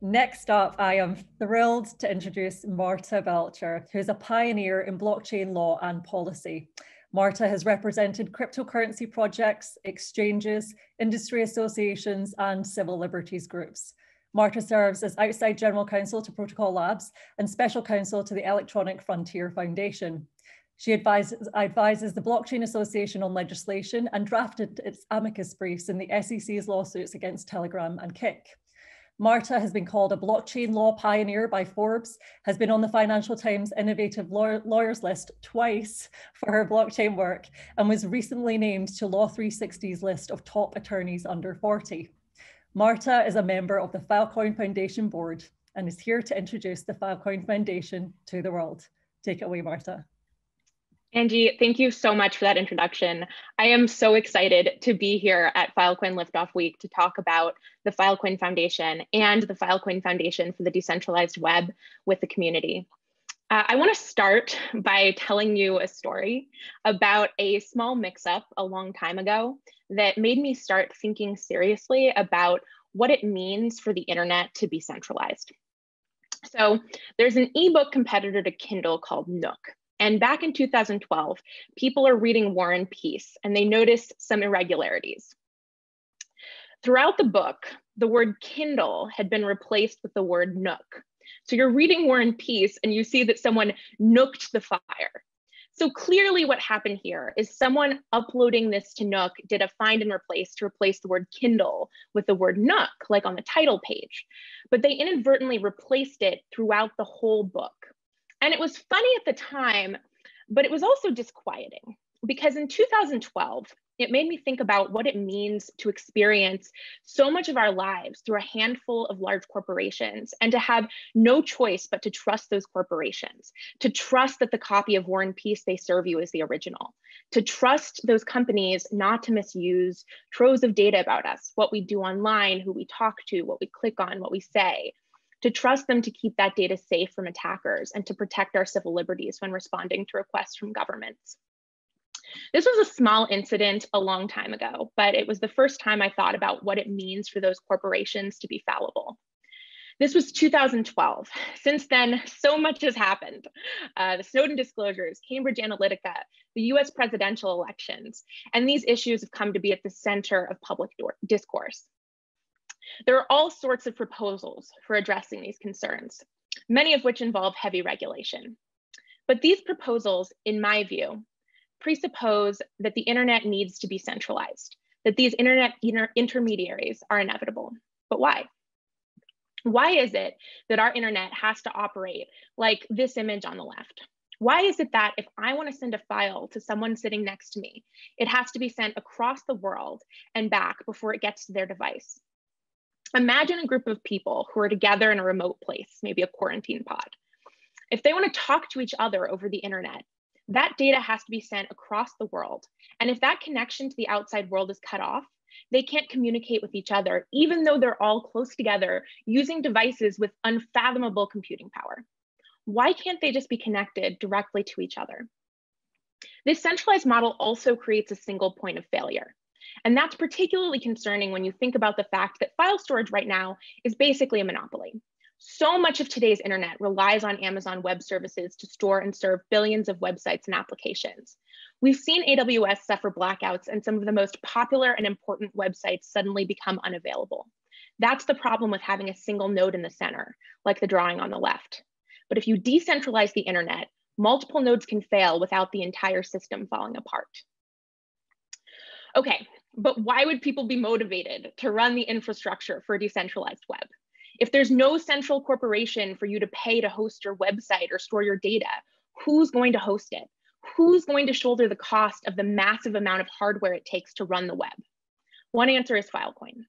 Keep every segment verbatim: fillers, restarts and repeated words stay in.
Next up, I am thrilled to introduce Marta Belcher, who is a pioneer in blockchain law and policy. Marta has represented cryptocurrency projects, exchanges, industry associations, and civil liberties groups. Marta serves as outside general counsel to Protocol Labs and special counsel to the Electronic Frontier Foundation. She advises, advises the Blockchain Association on legislation and drafted its amicus briefs in the S E C's lawsuits against Telegram and Kik. Marta has been called a blockchain law pioneer by Forbes, has been on the Financial Times Innovative Law Lawyers list twice for her blockchain work, and was recently named to Law three sixty's list of top attorneys under forty. Marta is a member of the Filecoin Foundation board and is here to introduce the Filecoin Foundation to the world. Take it away, Marta. Angie, thank you so much for that introduction. I am so excited to be here at Filecoin Liftoff Week to talk about the Filecoin Foundation and the Filecoin Foundation for the Decentralized Web with the community. Uh, I want to start by telling you a story about a small mix-up a long time ago that made me start thinking seriously about what it means for the internet to be centralized. So there's an ebook competitor to Kindle called Nook. And back in two thousand twelve, people are reading War and Peace, and they noticed some irregularities. Throughout the book, the word Kindle had been replaced with the word Nook. So you're reading War and Peace, and you see that someone nooked the fire. So clearly what happened here is someone uploading this to Nook did a find and replace to replace the word Kindle with the word Nook, like on the title page. But they inadvertently replaced it throughout the whole book. And it was funny at the time, but it was also disquieting because in two thousand twelve, it made me think about what it means to experience so much of our lives through a handful of large corporations and to have no choice but to trust those corporations, to trust that the copy of War and Peace they serve you is the original, to trust those companies not to misuse troves of data about us, what we do online, who we talk to, what we click on, what we say, to trust them to keep that data safe from attackers and to protect our civil liberties when responding to requests from governments. This was a small incident a long time ago, but it was the first time I thought about what it means for those corporations to be fallible. This was two thousand twelve. Since then, so much has happened. Uh, the Snowden disclosures, Cambridge Analytica, the U S presidential elections, and these issues have come to be at the center of public discourse. There are all sorts of proposals for addressing these concerns, many of which involve heavy regulation. But these proposals, in my view, presuppose that the internet needs to be centralized, that these internet inter intermediaries are inevitable. But why? Why is it that our internet has to operate like this image on the left? Why is it that if I want to send a file to someone sitting next to me, it has to be sent across the world and back before it gets to their device? Imagine a group of people who are together in a remote place, maybe a quarantine pod. If they want to talk to each other over the internet, that data has to be sent across the world. And if that connection to the outside world is cut off, they can't communicate with each other, even though they're all close together using devices with unfathomable computing power. Why can't they just be connected directly to each other? This centralized model also creates a single point of failure. And that's particularly concerning when you think about the fact that file storage right now is basically a monopoly. So much of today's internet relies on Amazon Web Services to store and serve billions of websites and applications. We've seen A W S suffer blackouts and some of the most popular and important websites suddenly become unavailable. That's the problem with having a single node in the center, like the drawing on the left. But if you decentralize the internet, multiple nodes can fail without the entire system falling apart. Okay, but why would people be motivated to run the infrastructure for a decentralized web? If there's no central corporation for you to pay to host your website or store your data, who's going to host it? Who's going to shoulder the cost of the massive amount of hardware it takes to run the web? One answer is Filecoin.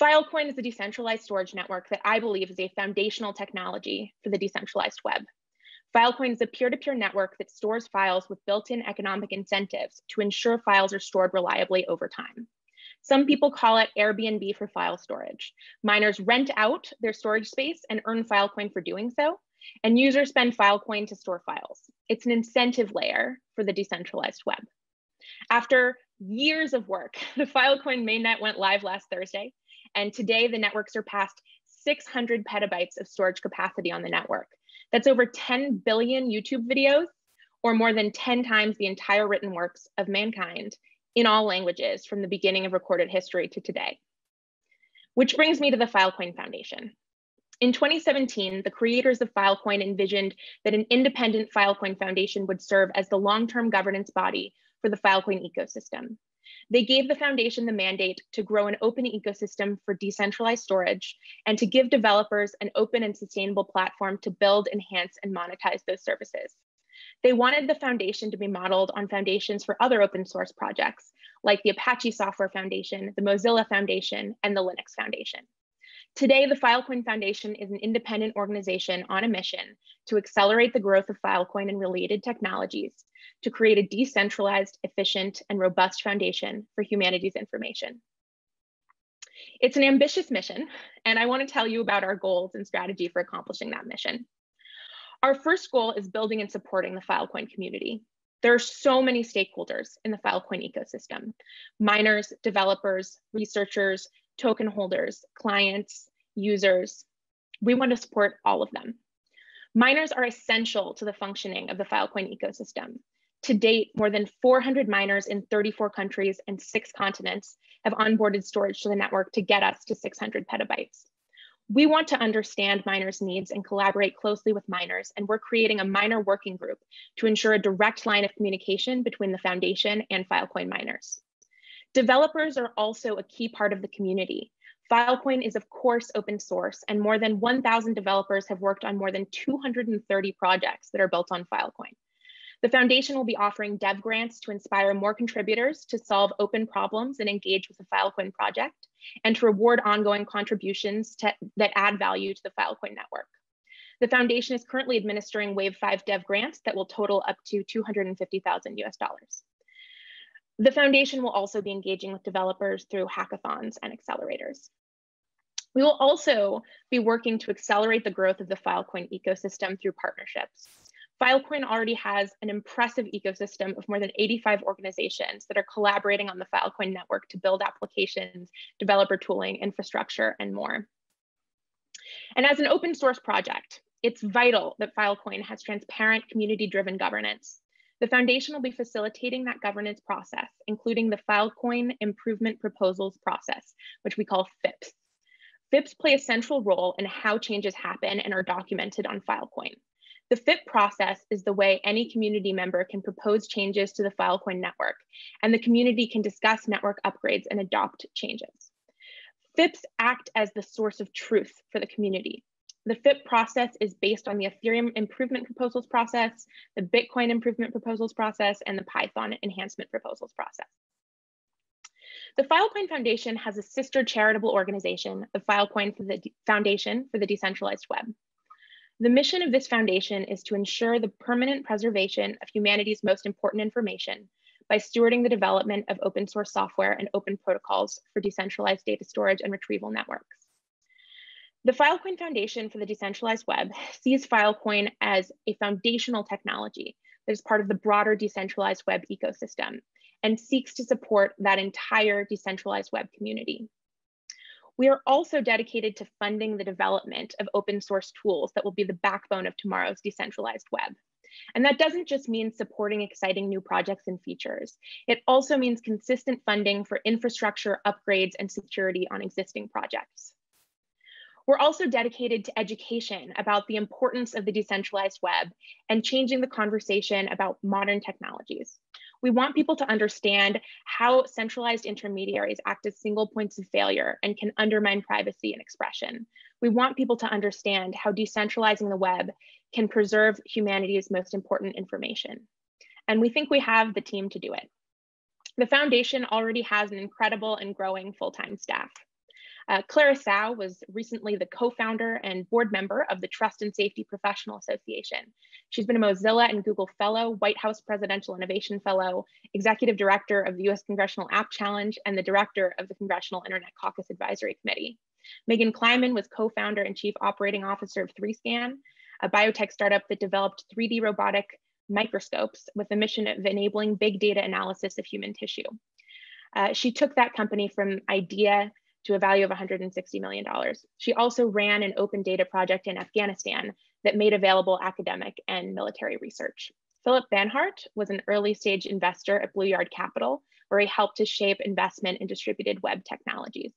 Filecoin is a decentralized storage network that I believe is a foundational technology for the decentralized web. Filecoin is a peer-to-peer network that stores files with built-in economic incentives to ensure files are stored reliably over time. Some people call it Airbnb for file storage. Miners rent out their storage space and earn Filecoin for doing so, and users spend Filecoin to store files. It's an incentive layer for the decentralized web. After years of work, the Filecoin mainnet went live last Thursday, and today the network surpassed six hundred petabytes of storage capacity on the network. That's over ten billion YouTube videos, or more than ten times the entire written works of mankind in all languages from the beginning of recorded history to today. Which brings me to the Filecoin Foundation. In twenty seventeen, the creators of Filecoin envisioned that an independent Filecoin Foundation would serve as the long-term governance body for the Filecoin ecosystem. They gave the foundation the mandate to grow an open ecosystem for decentralized storage and to give developers an open and sustainable platform to build, enhance, and monetize those services. They wanted the foundation to be modeled on foundations for other open source projects like the Apache Software Foundation, the Mozilla Foundation, and the Linux Foundation. Today, the Filecoin Foundation is an independent organization on a mission to accelerate the growth of Filecoin and related technologies to create a decentralized, efficient, and robust foundation for humanity's information. It's an ambitious mission, and I want to tell you about our goals and strategy for accomplishing that mission. Our first goal is building and supporting the Filecoin community. There are so many stakeholders in the Filecoin ecosystem: miners, developers, researchers, token holders, clients, users. We want to support all of them. Miners are essential to the functioning of the Filecoin ecosystem. To date, more than four hundred miners in thirty-four countries and six continents have onboarded storage to the network to get us to six hundred petabytes. We want to understand miners' needs and collaborate closely with miners, and we're creating a miner working group to ensure a direct line of communication between the foundation and Filecoin miners. Developers are also a key part of the community. Filecoin is, of course, open source, and more than one thousand developers have worked on more than two hundred thirty projects that are built on Filecoin. The foundation will be offering dev grants to inspire more contributors to solve open problems and engage with the Filecoin project, and to reward ongoing contributions to, that add value to the Filecoin network. The foundation is currently administering Wave five dev grants that will total up to two hundred fifty thousand US dollars. The foundation will also be engaging with developers through hackathons and accelerators. We will also be working to accelerate the growth of the Filecoin ecosystem through partnerships. Filecoin already has an impressive ecosystem of more than eighty-five organizations that are collaborating on the Filecoin network to build applications, developer tooling, infrastructure, and more. And as an open source project, it's vital that Filecoin has transparent, community-driven governance. The foundation will be facilitating that governance process, including the Filecoin Improvement Proposals process, which we call FIPS. FIPS play a central role in how changes happen and are documented on Filecoin. The FIP process is the way any community member can propose changes to the Filecoin network, and the community can discuss network upgrades and adopt changes. FIPS act as the source of truth for the community. The FIP process is based on the Ethereum Improvement Proposals process, the Bitcoin Improvement Proposals process, and the Python Enhancement Proposals process. The Filecoin Foundation has a sister charitable organization, the Filecoin for the Foundation for the Decentralized Web. The mission of this foundation is to ensure the permanent preservation of humanity's most important information by stewarding the development of open source software and open protocols for decentralized data storage and retrieval networks. The Filecoin Foundation for the Decentralized Web sees Filecoin as a foundational technology that is part of the broader decentralized web ecosystem and seeks to support that entire decentralized web community. We are also dedicated to funding the development of open source tools that will be the backbone of tomorrow's decentralized web. And that doesn't just mean supporting exciting new projects and features. It also means consistent funding for infrastructure upgrades and security on existing projects. We're also dedicated to education about the importance of the decentralized web and changing the conversation about modern technologies. We want people to understand how centralized intermediaries act as single points of failure and can undermine privacy and expression. We want people to understand how decentralizing the web can preserve humanity's most important information. And we think we have the team to do it. The foundation already has an incredible and growing full-time staff. Uh, Clara Sow was recently the co-founder and board member of the Trust and Safety Professional Association. She's been a Mozilla and Google Fellow, White House Presidential Innovation Fellow, Executive Director of the U S Congressional App Challenge, and the Director of the Congressional Internet Caucus Advisory Committee. Megan Kleiman was co-founder and Chief Operating Officer of three scan, a biotech startup that developed three D robotic microscopes with the mission of enabling big data analysis of human tissue. Uh, she took that company from idea to a value of one hundred sixty million dollars. She also ran an open data project in Afghanistan that made available academic and military research. Philip Vanhart was an early stage investor at Blue Yard Capital, where he helped to shape investment in distributed web technologies.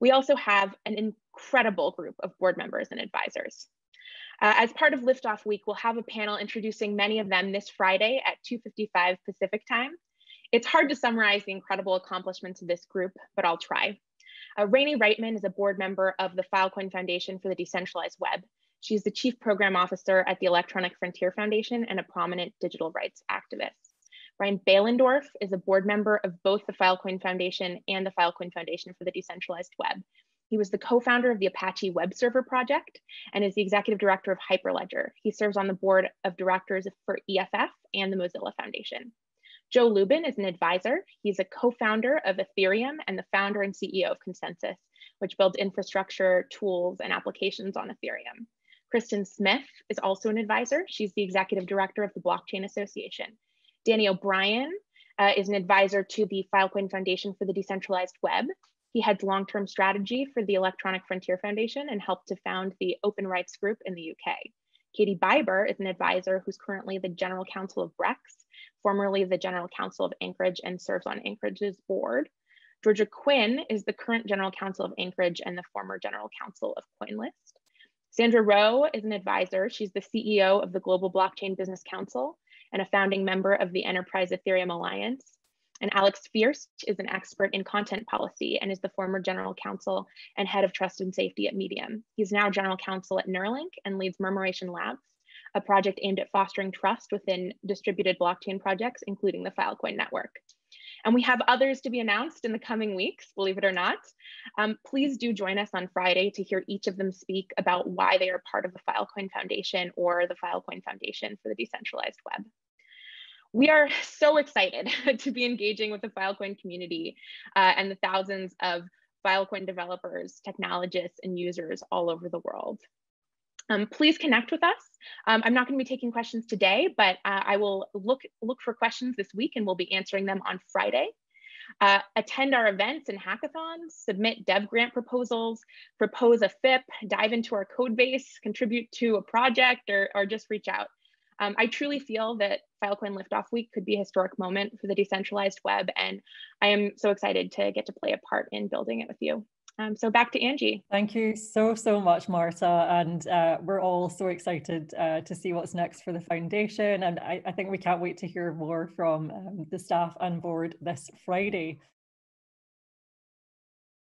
We also have an incredible group of board members and advisors. Uh, as part of Liftoff Week, we'll have a panel introducing many of them this Friday at two fifty-five Pacific time. It's hard to summarize the incredible accomplishments of this group, but I'll try. Uh, Rainey Reitman is a board member of the Filecoin Foundation for the Decentralized Web. She's the Chief Program Officer at the Electronic Frontier Foundation and a prominent digital rights activist. Brian Behlendorf is a board member of both the Filecoin Foundation and the Filecoin Foundation for the Decentralized Web. He was the co-founder of the Apache Web Server Project and is the executive director of Hyperledger. He serves on the board of directors for E F F and the Mozilla Foundation. Joe Lubin is an advisor. He's a co-founder of Ethereum and the founder and C E O of Consensus, which builds infrastructure, tools, and applications on Ethereum. Kristen Smith is also an advisor. She's the executive director of the Blockchain Association. Danny O'Brien uh, is an advisor to the Filecoin Foundation for the Decentralized Web. He heads long-term strategy for the Electronic Frontier Foundation and helped to found the Open Rights Group in the U K. Katie Biber is an advisor who's currently the general counsel of Brex, formerly the general counsel of Anchorage, and serves on Anchorage's board. Georgia Quinn is the current general counsel of Anchorage and the former general counsel of CoinList. Sandra Rowe is an advisor. She's the C E O of the Global Blockchain Business Council and a founding member of the Enterprise Ethereum Alliance. And Alex Fierst is an expert in content policy and is the former general counsel and head of trust and safety at Medium. He's now general counsel at Neuralink and leads Murmuration Labs, a project aimed at fostering trust within distributed blockchain projects, including the Filecoin network. And we have others to be announced in the coming weeks, believe it or not. Um, please do join us on Friday to hear each of them speak about why they are part of the Filecoin Foundation or the Filecoin Foundation for the Decentralized Web. We are so excited to be engaging with the Filecoin community uh, and the thousands of Filecoin developers, technologists, and users all over the world. Um, please connect with us. Um, I'm not going to be taking questions today, but uh, I will look, look for questions this week and we'll be answering them on Friday. Uh, attend our events and hackathons, submit dev grant proposals, propose a F I P, dive into our code base, contribute to a project, or, or just reach out. Um, I truly feel that Filecoin Liftoff Week could be a historic moment for the decentralized web, and I am so excited to get to play a part in building it with you. Um, so back to Angie. Thank you so, so much, Marta. And uh, we're all so excited uh, to see what's next for the foundation. And I, I think we can't wait to hear more from um, the staff and board this Friday.